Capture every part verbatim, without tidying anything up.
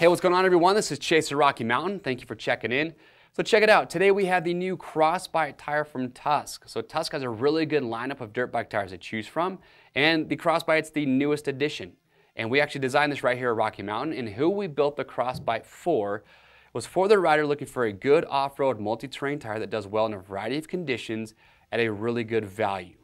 Hey, what's going on, everyone? This is Chase at Rocky Mountain. Thank you for checking in. So check it out. Today we have the new Crossbite tire from Tusk. So Tusk has a really good lineup of dirt bike tires to choose from, and the Crossbite's the newest addition. And we actually designed this right here at Rocky Mountain, and who we built the Crossbite for was for the rider looking for a good off-road multi-terrain tire that does well in a variety of conditions at a really good value.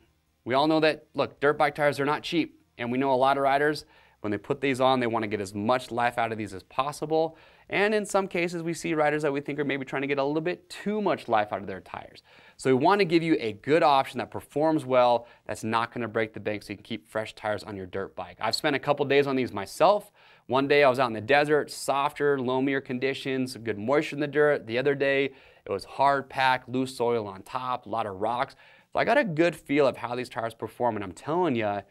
We all know that, look, dirt bike tires are not cheap, and we know a lot of riders, when they put these on, they want to get as much life out of these as possible. And in some cases, we see riders that we think are maybe trying to get a little bit too much life out of their tires. So we want to give you a good option that performs well, that's not going to break the bank, so you can keep fresh tires on your dirt bike. I've spent a couple days on these myself. One day I was out in the desert, softer, loamier conditions, good moisture in the dirt. The other day it was hard pack, loose soil on top, a lot of rocks. So I got a good feel of how these tires perform, and I'm telling you,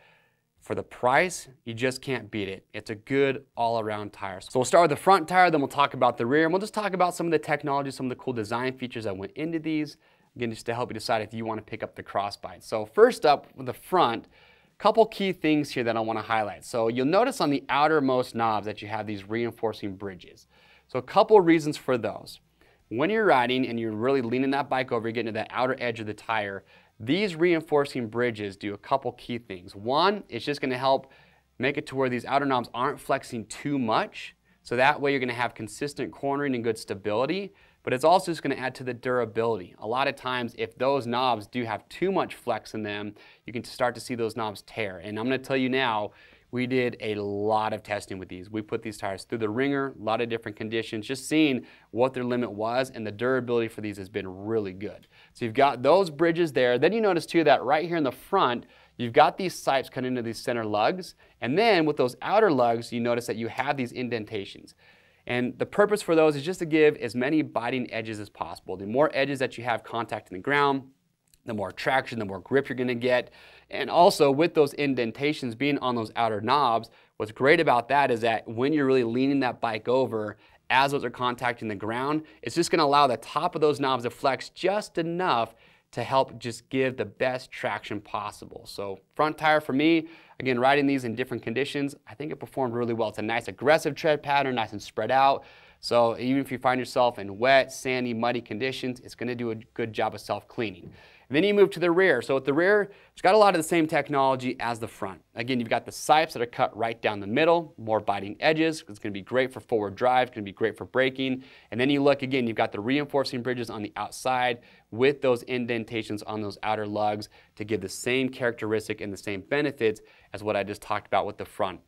for the price, you just can't beat it. It's a good all-around tire. So we'll start with the front tire, then we'll talk about the rear, and we'll just talk about some of the technology, some of the cool design features that went into these. Again, just to help you decide if you want to pick up the Crossbite. So first up, with the front, a couple key things here that I want to highlight. So you'll notice on the outermost knobs that you have these reinforcing bridges. So a couple reasons for those. When you're riding and you're really leaning that bike over, you're getting to that outer edge of the tire, these reinforcing bridges do a couple key things. One, it's just going to help make it to where these outer knobs aren't flexing too much, so that way you're going to have consistent cornering and good stability, but it's also just going to add to the durability. A lot of times, if those knobs do have too much flex in them, you can start to see those knobs tear. And I'm going to tell you now, we did a lot of testing with these. We put these tires through the ringer, a lot of different conditions, just seeing what their limit was, and the durability for these has been really good. So you've got those bridges there. Then you notice too that right here in the front, you've got these sipes cut into these center lugs. And then with those outer lugs, you notice that you have these indentations. And the purpose for those is just to give as many biting edges as possible. The more edges that you have contacting the ground, the more traction, the more grip you're gonna get. And also with those indentations being on those outer knobs, what's great about that is that when you're really leaning that bike over, as those are contacting the ground, it's just gonna allow the top of those knobs to flex just enough to help just give the best traction possible. So front tire for me, again, riding these in different conditions, I think it performed really well. It's a nice aggressive tread pattern, nice and spread out. So even if you find yourself in wet, sandy, muddy conditions, it's gonna do a good job of self-cleaning. And then you move to the rear. So at the rear, it's got a lot of the same technology as the front. Again, you've got the sipes that are cut right down the middle, more biting edges. It's gonna be great for forward drive, it's gonna be great for braking. And then you look again, you've got the reinforcing bridges on the outside with those indentations on those outer lugs to give the same characteristic and the same benefits as what I just talked about with the front.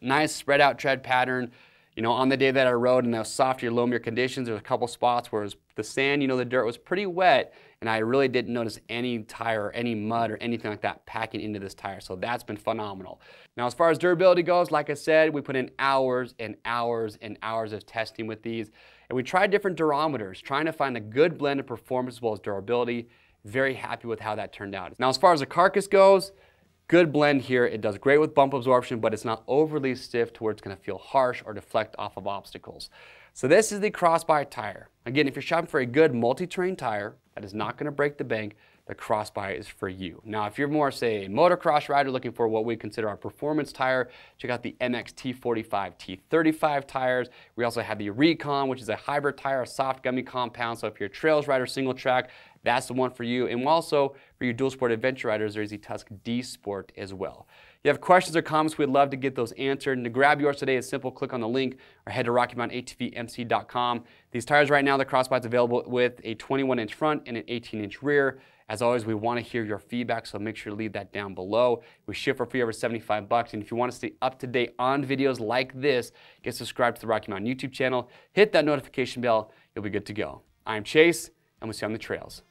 Nice spread out tread pattern. You know, on the day that I rode in those softer, loamier conditions, there was a couple spots where it was the sand, you know, the dirt was pretty wet, and I really didn't notice any tire or any mud or anything like that packing into this tire. So that's been phenomenal. Now, as far as durability goes, like I said, we put in hours and hours and hours of testing with these, and we tried different durometers, trying to find a good blend of performance as well as durability. Very happy with how that turned out. Now, as far as the carcass goes, good blend here. It does great with bump absorption, but it's not overly stiff to where it's going to feel harsh or deflect off of obstacles. So this is the Crossbite tire. Again, if you're shopping for a good multi-terrain tire that is not going to break the bank, the Crossbite is for you. Now, if you're more, say, a motocross rider looking for what we consider our performance tire, check out the M X T forty-five, T thirty-five tires. We also have the Recon, which is a hybrid tire, a soft gummy compound. So if you're a trails rider, single track, that's the one for you. And also for your dual sport adventure riders, there's the Tusk D-Sport as well. If you have questions or comments, we'd love to get those answered. And to grab yours today, it's simple. Click on the link or head to Rocky Mountain A T V M C dot com. These tires right now, the Crossbite's available with a twenty-one inch front and an eighteen inch rear. As always, we want to hear your feedback, so make sure to leave that down below. We ship for free over seventy-five bucks, and if you want to stay up to date on videos like this, get subscribed to the Rocky Mountain YouTube channel, hit that notification bell, you'll be good to go. I'm Chase, and we'll see you on the trails.